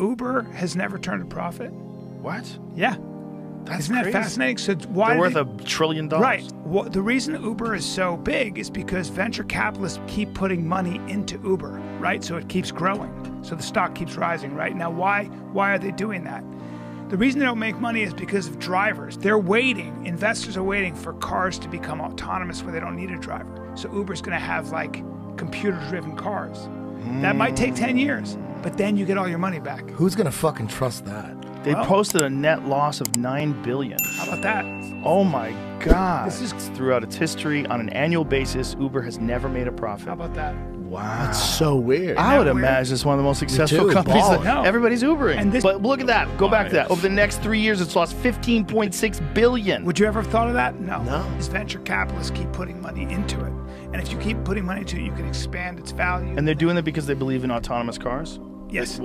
Uber has never turned a profit. What? Yeah. Isn't that fascinating? So why they're worth $1 trillion. Right. Well, the reason Uber is so big is because venture capitalists keep putting money into Uber, right? So it keeps growing. So the stock keeps rising, right? Now, why are they doing that? The reason they don't make money is because of drivers. They're waiting. Investors are waiting for cars to become autonomous where they don't need a driver. So Uber's going to have, like, computer-driven cars. That might take 10 years, but then you get all your money back. Who's going to fucking trust that? They posted a net loss of $9 billion. How about that? Oh my God. This is throughout its history. On an annual basis, Uber has never made a profit. How about that? Wow. That's so weird. I would imagine it's one of the most successful companies. Everybody's Ubering. And but look at that. Go back to that. Over the next 3 years, it's lost $15.6 billion. Would you ever have thought of that? No. No. Because venture capitalists keep putting money into it. And if you keep putting money into it, you can expand its value. And they're doing that because they believe in autonomous cars? Yes.